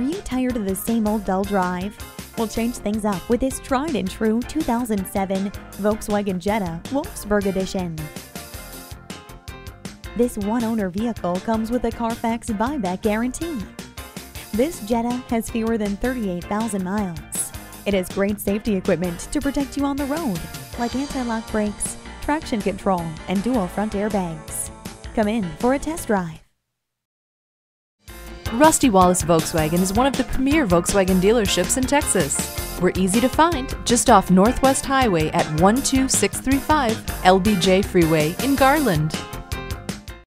Are you tired of the same old dull drive? We'll change things up with this tried and true 2007 Volkswagen Jetta Wolfsburg Edition. This one-owner vehicle comes with a CARFAX buyback guarantee. This Jetta has fewer than 38,000 miles. It has great safety equipment to protect you on the road, like anti-lock brakes, traction control, and dual front airbags. Come in for a test drive. Rusty Wallis Volkswagen is one of the premier Volkswagen dealerships in Texas. We're easy to find just off Northwest Highway at 12635 LBJ Freeway in Garland.